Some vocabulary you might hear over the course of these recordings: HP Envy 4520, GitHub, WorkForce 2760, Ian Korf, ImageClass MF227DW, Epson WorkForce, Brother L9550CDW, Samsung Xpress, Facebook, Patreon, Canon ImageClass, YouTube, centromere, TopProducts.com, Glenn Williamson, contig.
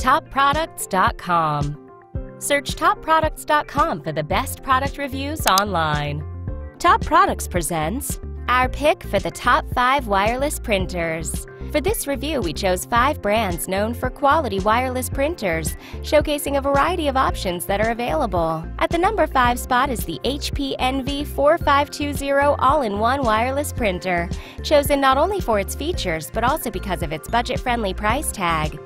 TopProducts.com. Search TopProducts.com for the best product reviews online. Top Products presents our pick for the top 5 wireless printers. For this review, we chose 5 brands known for quality wireless printers, showcasing a variety of options that are available. At the number 5 spot is the HP Envy 4520 all-in-one wireless printer, chosen not only for its features but also because of its budget-friendly price tag.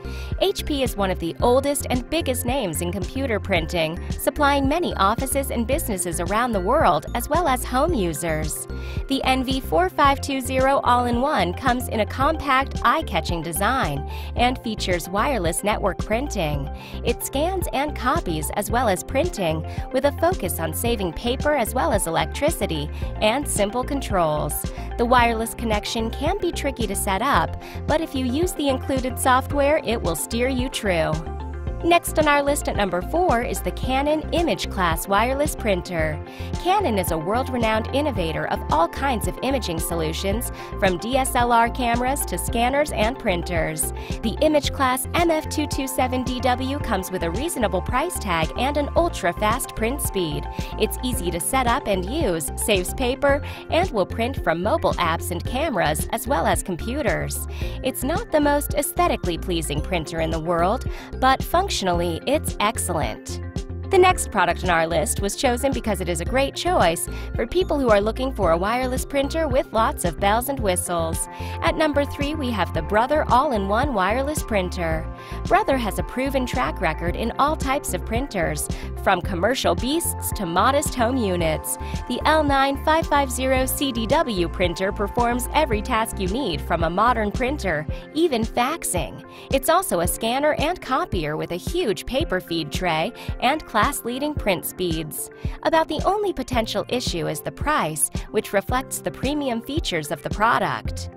HP is one of the oldest and biggest names in computer printing, supplying many offices and businesses around the world as well as home users. The Envy 4520 all-in-one comes in a compact, eye-catching design and features wireless network printing. It scans and copies as well as printing, with a focus on saving paper as well as electricity and simple controls. The wireless connection can be tricky to set up, but if you use the included software, it will steer you true. Next on our list at number 4 is the Canon ImageClass wireless printer. Canon is a world-renowned innovator of all kinds of imaging solutions, from DSLR cameras to scanners and printers. The ImageClass MF227DW comes with a reasonable price tag and an ultra-fast print speed. It's easy to set up and use, saves paper, and will print from mobile apps and cameras as well as computers. It's not the most aesthetically pleasing printer in the world, but functionally, it's excellent. The next product on our list was chosen because it is a great choice for people who are looking for a wireless printer with lots of bells and whistles. At number 3, we have the Brother all-in-one wireless printer. Brother has a proven track record in all types of printers, from commercial beasts to modest home units. The L9550CDW printer performs every task you need from a modern printer, even faxing. It's also a scanner and copier with a huge paper feed tray and class-leading print speeds. About the only potential issue is the price, which reflects the premium features of the product.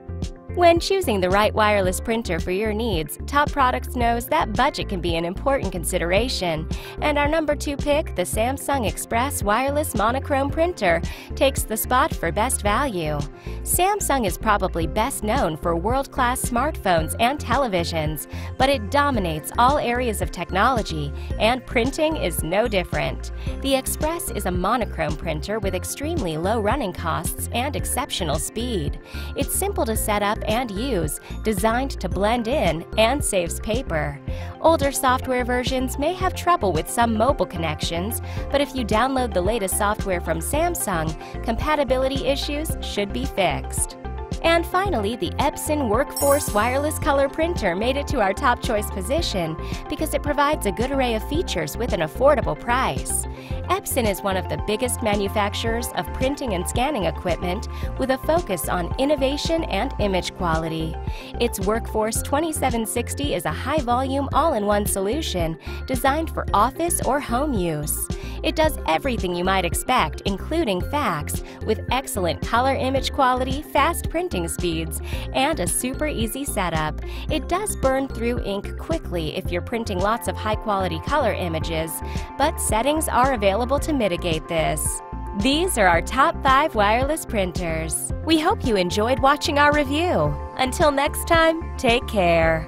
When choosing the right wireless printer for your needs, Top Products knows that budget can be an important consideration. And our number 2 pick, the Samsung Xpress wireless monochrome printer, takes the spot for best value. Samsung is probably best known for world-class smartphones and televisions, but it dominates all areas of technology, and printing is no different. The Xpress is a monochrome printer with extremely low running costs and exceptional speed. It's simple to set up and use, designed to blend in, and saves paper. Older software versions may have trouble with some mobile connections, but if you download the latest software from Samsung, compatibility issues should be fixed. And finally, the Epson WorkForce wireless color printer made it to our top choice position because it provides a good array of features with an affordable price. Epson is one of the biggest manufacturers of printing and scanning equipment, with a focus on innovation and image quality. Its WorkForce 2760 is a high-volume, all-in-one solution designed for office or home use. It does everything you might expect, including fax, with excellent color image quality, fast printing speeds, and a super easy setup. It does burn through ink quickly if you're printing lots of high-quality color images, but settings are available to mitigate this. These are our top 5 wireless printers. We hope you enjoyed watching our review. Until next time, take care.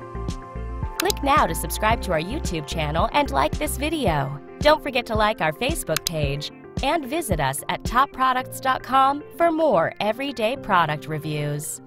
Click now to subscribe to our YouTube channel and like this video. Don't forget to like our Facebook page and visit us at topproducts.com for more everyday product reviews.